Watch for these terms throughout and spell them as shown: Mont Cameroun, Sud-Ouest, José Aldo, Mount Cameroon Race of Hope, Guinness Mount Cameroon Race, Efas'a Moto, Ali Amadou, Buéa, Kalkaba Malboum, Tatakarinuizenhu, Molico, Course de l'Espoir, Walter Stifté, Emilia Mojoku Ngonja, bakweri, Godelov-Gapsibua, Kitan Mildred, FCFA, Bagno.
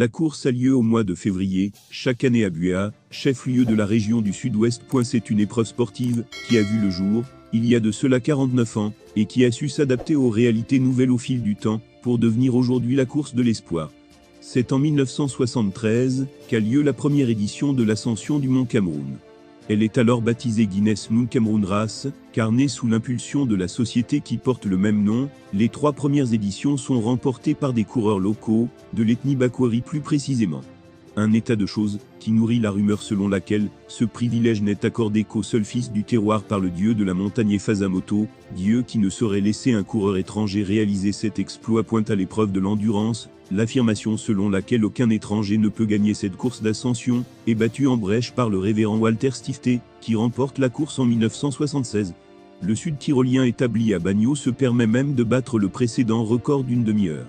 La course a lieu au mois de février, chaque année à Buéa, chef-lieu de la région du sud-ouest. C'est une épreuve sportive qui a vu le jour, il y a de cela 49 ans, et qui a su s'adapter aux réalités nouvelles au fil du temps, pour devenir aujourd'hui la course de l'espoir. C'est en 1973 qu'a lieu la première édition de l'ascension du Mont Cameroun. Elle est alors baptisée Guinness Mount Cameroon Race, car née sous l'impulsion de la société qui porte le même nom, les trois premières éditions sont remportées par des coureurs locaux, de l'ethnie bakweri plus précisément. Un état de choses qui nourrit la rumeur selon laquelle ce privilège n'est accordé qu'au seul fils du terroir par le dieu de la montagne Efas'a Moto, dieu qui ne saurait laisser un coureur étranger réaliser cet exploit. Pointe à l'épreuve de l'endurance, l'affirmation selon laquelle aucun étranger ne peut gagner cette course d'ascension est battue en brèche par le révérend Walter Stifté, qui remporte la course en 1976. Le sud-tyrolien établi à Bagno se permet même de battre le précédent record d'une demi-heure.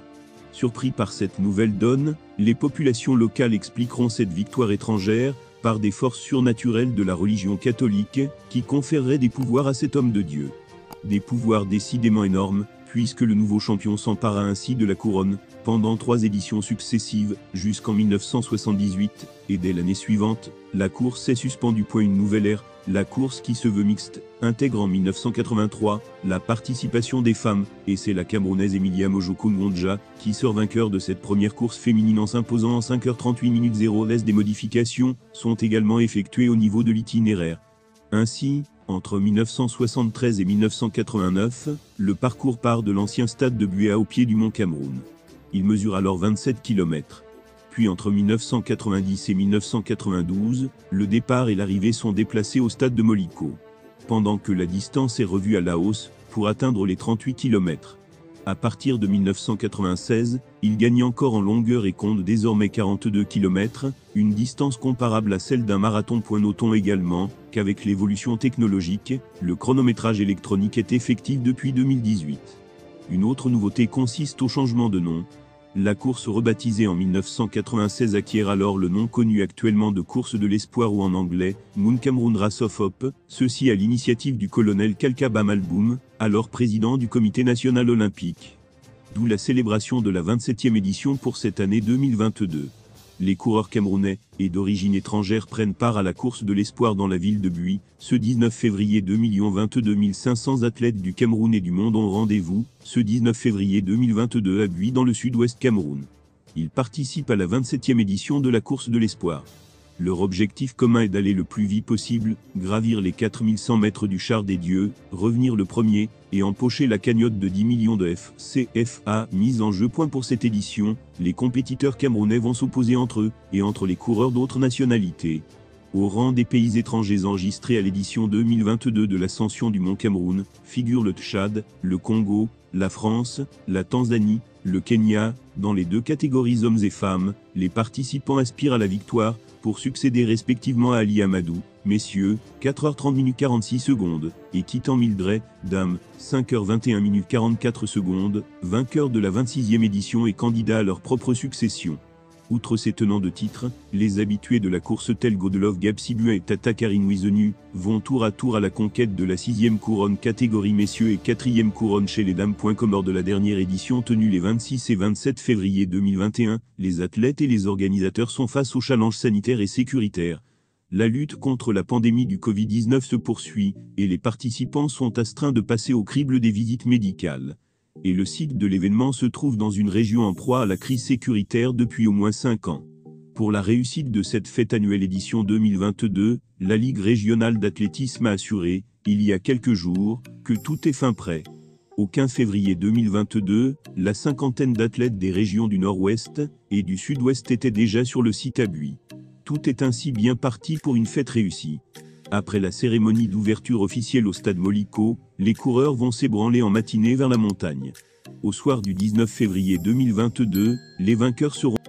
Surpris par cette nouvelle donne, les populations locales expliqueront cette victoire étrangère par des forces surnaturelles de la religion catholique, qui conféreraient des pouvoirs à cet homme de Dieu. Des pouvoirs décidément énormes, puisque le nouveau champion s'empara ainsi de la couronne, pendant trois éditions successives, jusqu'en 1978, et dès l'année suivante, la course est suspendue. Une nouvelle ère, la course qui se veut mixte, intègre en 1983 la participation des femmes, et c'est la Camerounaise Emilia Mojoku Ngonja qui sort vainqueur de cette première course féminine en s'imposant en 5h38 minutes 0s. Des modifications sont également effectuées au niveau de l'itinéraire. Ainsi, entre 1973 et 1989, le parcours part de l'ancien stade de Buéa au pied du Mont Cameroun. Il mesure alors 27 km. Puis entre 1990 et 1992, le départ et l'arrivée sont déplacés au stade de Molico, pendant que la distance est revue à la hausse, pour atteindre les 38 km. À partir de 1996, il gagne encore en longueur et compte désormais 42 km, une distance comparable à celle d'un marathon. Notons également qu'avec l'évolution technologique, le chronométrage électronique est effectif depuis 2018. Une autre nouveauté consiste au changement de nom. La course rebaptisée en 1996 acquiert alors le nom connu actuellement de course de l'espoir ou en anglais, Mount Cameroon Race of Hope, ceci à l'initiative du colonel Kalkaba Malboum, alors président du comité national olympique. D'où la célébration de la 27e édition pour cette année 2022. Les coureurs camerounais et d'origine étrangère prennent part à la course de l'espoir dans la ville de Buéa. Ce 19 février 2022, 500 athlètes du Cameroun et du monde ont rendez-vous, ce 19 février 2022 à Buéa dans le sud-ouest Cameroun. Ils participent à la 27e édition de la course de l'espoir. Leur objectif commun est d'aller le plus vite possible, gravir les 4100 mètres du char des dieux, revenir le premier, et empocher la cagnotte de 10 millions de FCFA mise en jeu. Pour cette édition, les compétiteurs camerounais vont s'opposer entre eux, et entre les coureurs d'autres nationalités. Au rang des pays étrangers enregistrés à l'édition 2022 de l'ascension du Mont Cameroun, figurent le Tchad, le Congo, la France, la Tanzanie, le Kenya. Dans les deux catégories hommes et femmes, les participants aspirent à la victoire, pour succéder respectivement à Ali Amadou, messieurs, 4h30 min 46 s, et Kitan Mildred, dames, 5h21 min 44 s, vainqueurs de la 26e édition et candidats à leur propre succession. Outre ces tenants de titre, les habitués de la course tels Godelov-Gapsibua et Tatakarinuizenhu vont tour à tour à la conquête de la 6e couronne catégorie messieurs et 4e couronne chez les dames. Lors de la dernière édition tenue les 26 et 27 février 2021, les athlètes et les organisateurs sont face aux challenges sanitaires et sécuritaires. La lutte contre la pandémie du Covid-19 se poursuit, et les participants sont astreints de passer au crible des visites médicales. Et le site de l'événement se trouve dans une région en proie à la crise sécuritaire depuis au moins 5 ans. Pour la réussite de cette fête annuelle édition 2022, la Ligue régionale d'athlétisme a assuré, il y a quelques jours, que tout est fin prêt. Au 15 février 2022, la cinquantaine d'athlètes des régions du nord-ouest et du sud-ouest étaient déjà sur le site à Buéa. Tout est ainsi bien parti pour une fête réussie. Après la cérémonie d'ouverture officielle au stade Molico, les coureurs vont s'ébranler en matinée vers la montagne. Au soir du 19 février 2022, les vainqueurs seront